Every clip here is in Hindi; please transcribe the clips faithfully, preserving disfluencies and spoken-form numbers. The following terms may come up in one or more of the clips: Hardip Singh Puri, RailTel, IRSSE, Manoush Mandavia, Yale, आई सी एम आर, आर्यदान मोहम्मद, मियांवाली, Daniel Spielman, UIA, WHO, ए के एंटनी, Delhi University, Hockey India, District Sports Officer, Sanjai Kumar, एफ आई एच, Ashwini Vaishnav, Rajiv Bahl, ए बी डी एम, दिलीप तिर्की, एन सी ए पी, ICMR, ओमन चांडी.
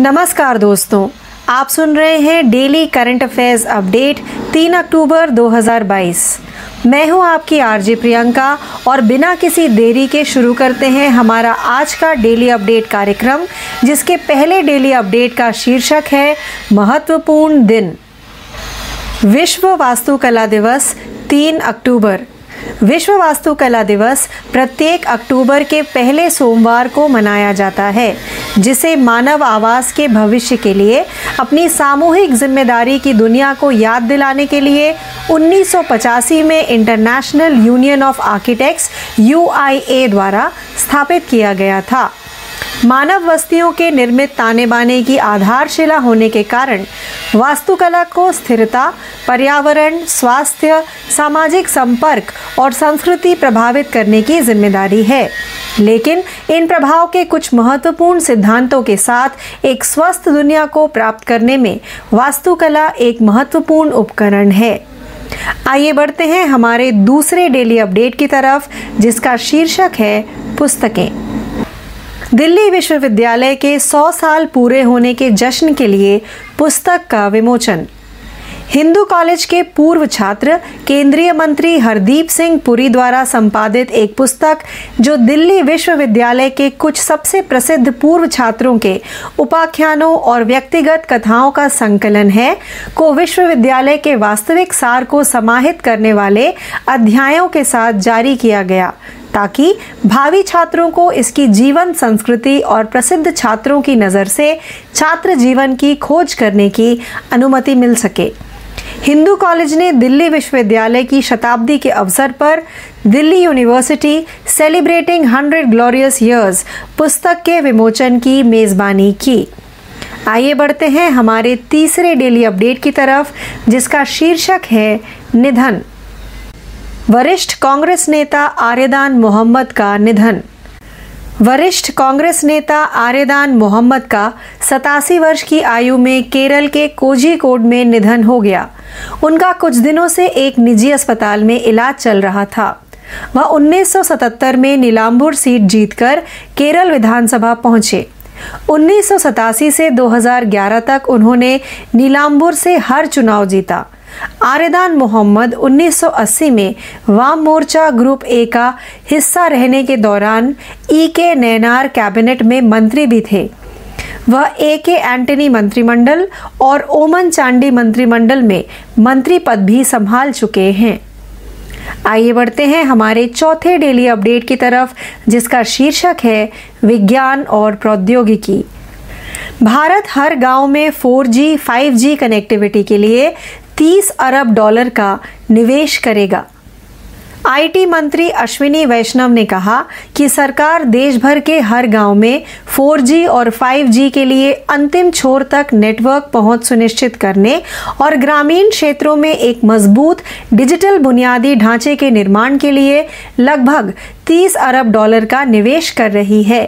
नमस्कार दोस्तों, आप सुन रहे हैं डेली करंट अफेयर्स अपडेट तीन अक्टूबर दो हज़ार बाईस। मैं हूं आपकी आरजे प्रियंका और बिना किसी देरी के शुरू करते हैं हमारा आज का डेली अपडेट कार्यक्रम, जिसके पहले डेली अपडेट का शीर्षक है महत्वपूर्ण दिन। विश्व वास्तुकला दिवस तीन अक्टूबर। विश्व वास्तुकला दिवस प्रत्येक अक्टूबर के पहले सोमवार को मनाया जाता है, जिसे मानव आवास के भविष्य के लिए अपनी सामूहिक जिम्मेदारी की दुनिया को याद दिलाने के लिए उन्नीस सौ पचासी में international union of architects (U I A) द्वारा स्थापित किया गया था। मानव बस्तियों के निर्मित ताने बाने की आधारशिला होने के कारण वास्तुकला को स्थिरता, पर्यावरण, स्वास्थ्य, सामाजिक संपर्क और संस्कृति प्रभावित करने की जिम्मेदारी है, लेकिन इन प्रभाव के कुछ महत्वपूर्ण सिद्धांतों के साथ एक स्वस्थ दुनिया को प्राप्त करने में वास्तुकला एक महत्वपूर्ण उपकरण है। आइए बढ़ते हैं हमारे दूसरे डेली अपडेट की तरफ, जिसका शीर्षक है पुस्तकें। दिल्ली विश्वविद्यालय के सौ साल पूरे होने के जश्न के लिए पुस्तक का विमोचन। हिंदू कॉलेज के पूर्व छात्र केंद्रीय मंत्री हरदीप सिंह पुरी द्वारा संपादित एक पुस्तक, जो दिल्ली विश्वविद्यालय के कुछ सबसे प्रसिद्ध पूर्व छात्रों के उपाख्यानों और व्यक्तिगत कथाओं का संकलन है, को विश्वविद्यालय के वास्तविक सार को समाहित करने वाले अध्यायों के साथ जारी किया गया, ताकि भावी छात्रों को इसकी जीवन संस्कृति और प्रसिद्ध छात्रों की नज़र से छात्र जीवन की खोज करने की अनुमति मिल सके। हिंदू कॉलेज ने दिल्ली विश्वविद्यालय की शताब्दी के अवसर पर Delhi university celebrating hundred glorious years पुस्तक के विमोचन की मेज़बानी की। आइए बढ़ते हैं हमारे तीसरे डेली अपडेट की तरफ, जिसका शीर्षक है निधन। वरिष्ठ कांग्रेस नेता आर्यदान मोहम्मद का निधन। वरिष्ठ कांग्रेस नेता आर्यदान मोहम्मद का सतासी वर्ष की आयु में केरल के कोझिकोड में निधन हो गया। उनका कुछ दिनों से एक निजी अस्पताल में इलाज चल रहा था। वह उन्नीस सौ सतहत्तर में नीलांबूर सीट जीतकर केरल विधानसभा पहुंचे। उन्नीस सौ सतासी से दो हज़ार ग्यारह तक उन्होंने नीलांबूर से हर चुनाव जीता। आर्यदान मोहम्मद उन्नीस सौ अस्सी में वाम मोर्चा ग्रुप ए का हिस्सा रहने के दौरान ई के नैनार कैबिनेट में मंत्री भी थे। वह ए के एंटनी मंत्रिमंडल और ओमन चांडी मंत्रिमंडल में मंत्री पद भी संभाल चुके हैं। आइए बढ़ते हैं हमारे चौथे डेली अपडेट की तरफ, जिसका शीर्षक है विज्ञान और प्रौद्योगिकी। भारत हर गांव में four G, five G connectivity के लिए तीस अरब डॉलर का निवेश करेगा। आईटी मंत्री अश्विनी वैष्णव ने कहा कि सरकार देश भर के हर गांव में फोर जी और फाइव जी के लिए अंतिम छोर तक नेटवर्क पहुंच सुनिश्चित करने और ग्रामीण क्षेत्रों में एक मजबूत डिजिटल बुनियादी ढांचे के निर्माण के लिए लगभग तीस अरब डॉलर का निवेश कर रही है।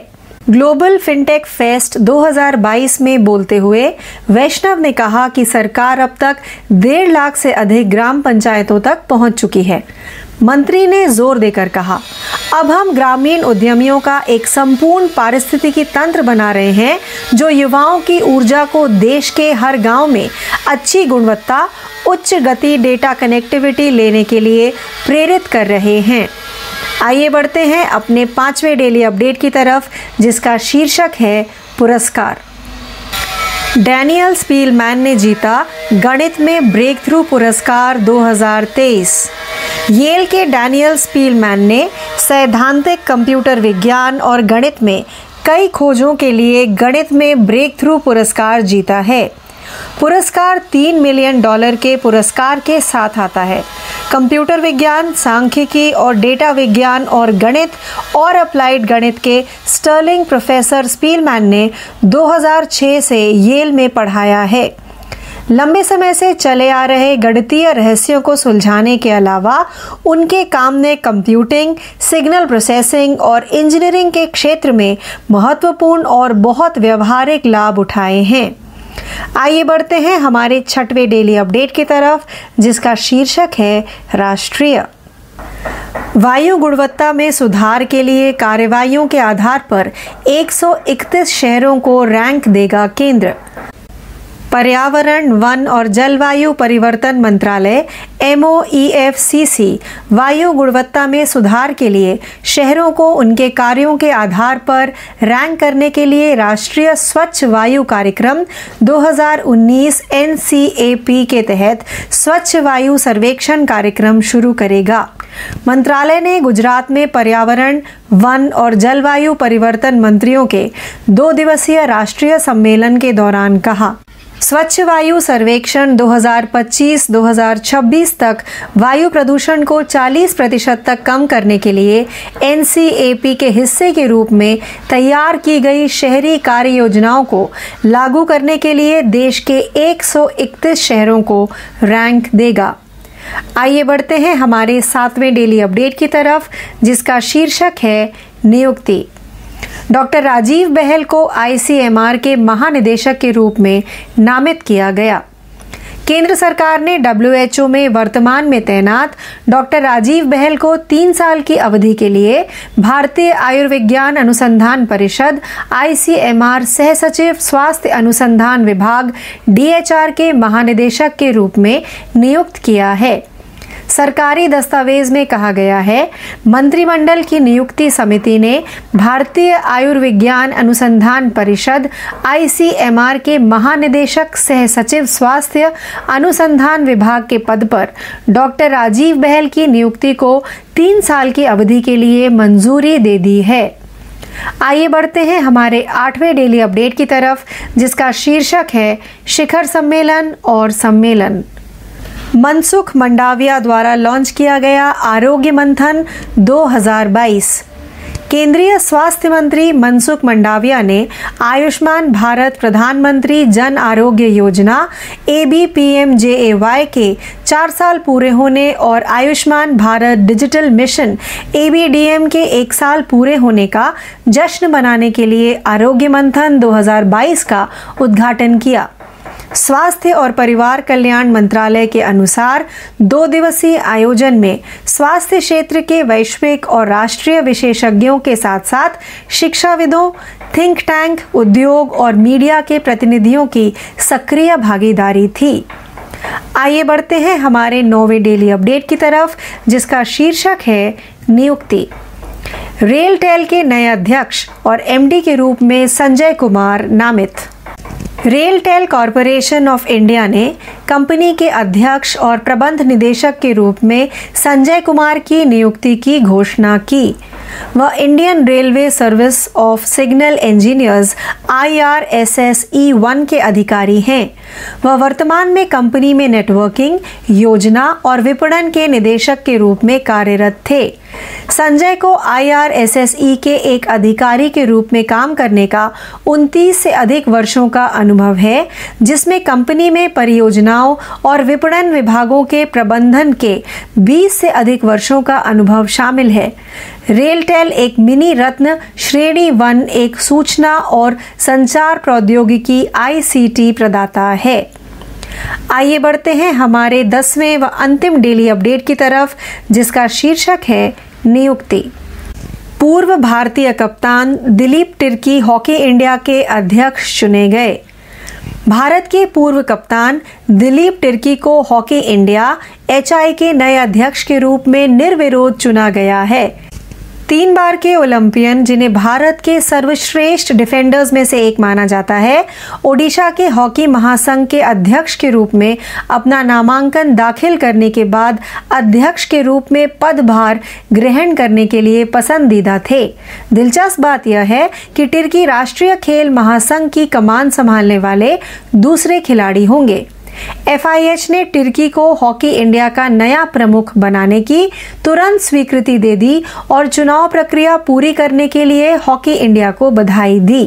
ग्लोबल फिनटेक फेस्ट दो हज़ार बाईस में बोलते हुए वैष्णव ने कहा कि सरकार अब तक डेढ़ लाख से अधिक ग्राम पंचायतों तक पहुंच चुकी है। मंत्री ने जोर देकर कहा, अब हम ग्रामीण उद्यमियों का एक संपूर्ण पारिस्थितिकी तंत्र बना रहे हैं, जो युवाओं की ऊर्जा को देश के हर गांव में अच्छी गुणवत्ता, उच्च गति डेटा कनेक्टिविटी लेने के लिए प्रेरित कर रहे हैं। आइए बढ़ते हैं अपने पांचवें डेली अपडेट की तरफ, जिसका शीर्षक है पुरस्कार। डैनियल स्पीलमैन ने जीता गणित में ब्रेक थ्रू पुरस्कार दो हज़ार तेईस। येल के डैनियल स्पीलमैन ने सैद्धांतिक कंप्यूटर विज्ञान और गणित में कई खोजों के लिए गणित में ब्रेक थ्रू पुरस्कार जीता है। पुरस्कार तीन मिलियन डॉलर के पुरस्कार के साथ आता है। कंप्यूटर विज्ञान, सांख्यिकी और डेटा विज्ञान और गणित और अप्लाइड गणित के स्टर्लिंग प्रोफेसर स्पीलमैन ने दो हज़ार छह से येल में पढ़ाया है। लंबे समय से चले आ रहे गणितीय रहस्यों को सुलझाने के अलावा उनके काम ने कंप्यूटिंग, सिग्नल प्रोसेसिंग और इंजीनियरिंग के क्षेत्र में महत्वपूर्ण और बहुत व्यावहारिक लाभ उठाए हैं। आइए बढ़ते हैं हमारे छठवें डेली अपडेट की तरफ, जिसका शीर्षक है राष्ट्रीय। वायु गुणवत्ता में सुधार के लिए कार्रवाइयों के आधार पर एक सौ इकतीस शहरों को रैंक देगा केंद्र। पर्यावरण, वन और जलवायु परिवर्तन मंत्रालय M O E F C सी वायु गुणवत्ता में सुधार के लिए शहरों को उनके कार्यों के आधार पर रैंक करने के लिए राष्ट्रीय स्वच्छ वायु कार्यक्रम दो हज़ार उन्नीस एन सी ए पी के तहत स्वच्छ वायु सर्वेक्षण कार्यक्रम शुरू करेगा। मंत्रालय ने गुजरात में पर्यावरण, वन और जलवायु परिवर्तन मंत्रियों के दो दिवसीय राष्ट्रीय सम्मेलन के दौरान कहा, स्वच्छ वायु सर्वेक्षण दो हज़ार पच्चीस दो हज़ार छब्बीस तक वायु प्रदूषण को चालीस प्रतिशत तक कम करने के लिए एन सी ए पी के हिस्से के रूप में तैयार की गई शहरी कार्य योजनाओं को लागू करने के लिए देश के एक सौ इकतीस शहरों को रैंक देगा। आइए बढ़ते हैं हमारे सातवें डेली अपडेट की तरफ, जिसका शीर्षक है नियुक्ति। डॉक्टर राजीव बहल को आई सी एम आर के महानिदेशक के रूप में नामित किया गया। केंद्र सरकार ने डब्ल्यू एच ओ में वर्तमान में तैनात डॉक्टर राजीव बहल को तीन साल की अवधि के लिए भारतीय आयुर्विज्ञान अनुसंधान परिषद आई सी एम आर सह सचिव स्वास्थ्य अनुसंधान विभाग डी एच आर के महानिदेशक के रूप में नियुक्त किया है। सरकारी दस्तावेज में कहा गया है, मंत्रिमंडल की नियुक्ति समिति ने भारतीय आयुर्विज्ञान अनुसंधान परिषद आई सी एम आर के महानिदेशक सह सचिव स्वास्थ्य अनुसंधान विभाग के पद पर डॉक्टर राजीव बहल की नियुक्ति को तीन साल की अवधि के लिए मंजूरी दे दी है। आइए बढ़ते हैं हमारे आठवें डेली अपडेट की तरफ, जिसका शीर्षक है शिखर सम्मेलन और सम्मेलन। मनसुख मंडाविया द्वारा लॉन्च किया गया आरोग्य मंथन दो हज़ार बाईस। केंद्रीय स्वास्थ्य मंत्री मनसुख मंडाविया ने आयुष्मान भारत प्रधानमंत्री Jan Arogya Yojana A B P M J A Y के चार साल पूरे होने और Ayushman Bharat digital mission ए बी डी एम के एक साल पूरे होने का जश्न मनाने के लिए आरोग्य मंथन दो हज़ार बाईस का उद्घाटन किया। स्वास्थ्य और परिवार कल्याण मंत्रालय के अनुसार दो दिवसीय आयोजन में स्वास्थ्य क्षेत्र के वैश्विक और राष्ट्रीय विशेषज्ञों के साथ साथ शिक्षाविदों, थिंक टैंक, उद्योग और मीडिया के प्रतिनिधियों की सक्रिय भागीदारी थी। आइए बढ़ते हैं हमारे नौवें डेली अपडेट की तरफ, जिसका शीर्षक है नियुक्ति। रेलटेल के नए अध्यक्ष और एम डी के रूप में संजय कुमार नामित। रेलटेल कॉरपोरेशन ऑफ इंडिया ने कंपनी के अध्यक्ष और प्रबंध निदेशक के रूप में संजय कुमार की नियुक्ति की घोषणा की। वह Indian railway service of signal engineers I R S S E one के अधिकारी हैं। वह वर्तमान में कंपनी में नेटवर्किंग, योजना और विपणन के निदेशक के रूप में कार्यरत थे। संजय को I R S S E के एक अधिकारी के रूप में काम करने का उनतीस से अधिक वर्षों का अनुभव है, जिसमें कंपनी में परियोजनाओं और विपणन विभागों के प्रबंधन के बीस से अधिक वर्षों का अनुभव शामिल है। रेलटेल एक मिनी रत्न, श्रेणी वन एक सूचना और संचार प्रौद्योगिकी आई सी टी प्रदाता है। आइए बढ़ते हैं हमारे दसवें व अंतिम डेली अपडेट की तरफ, जिसका शीर्षक है नियुक्ति। पूर्व भारतीय कप्तान दिलीप तिर्की हॉकी इंडिया के अध्यक्ष चुने गए। भारत के पूर्व कप्तान दिलीप तिर्की को हॉकी इंडिया एच आई के नए अध्यक्ष के रूप में निर्विरोध चुना गया है। तीन बार के ओलंपियन, जिन्हें भारत के सर्वश्रेष्ठ डिफेंडर्स में से एक माना जाता है, ओडिशा के हॉकी महासंघ के अध्यक्ष के रूप में अपना नामांकन दाखिल करने के बाद अध्यक्ष के रूप में पदभार ग्रहण करने के लिए पसंदीदा थे। दिलचस्प बात यह है कि तिर्की राष्ट्रीय खेल महासंघ की कमान संभालने वाले दूसरे खिलाड़ी होंगे। एफ आई एच ने तिर्की को हॉकी इंडिया का नया प्रमुख बनाने की तुरंत स्वीकृति दे दी और चुनाव प्रक्रिया पूरी करने के लिए हॉकी इंडिया को बधाई दी।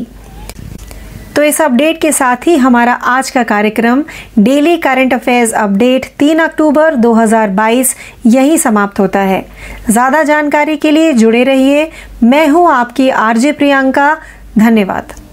तो इस अपडेट के साथ ही हमारा आज का कार्यक्रम डेली करंट अफेयर्स अपडेट तीन अक्टूबर दो हज़ार बाईस यही समाप्त होता है। ज़्यादा जानकारी के लिए जुड़े रहिए। मैं हूँ आपकी आर जे प्रियंका। धन्यवाद।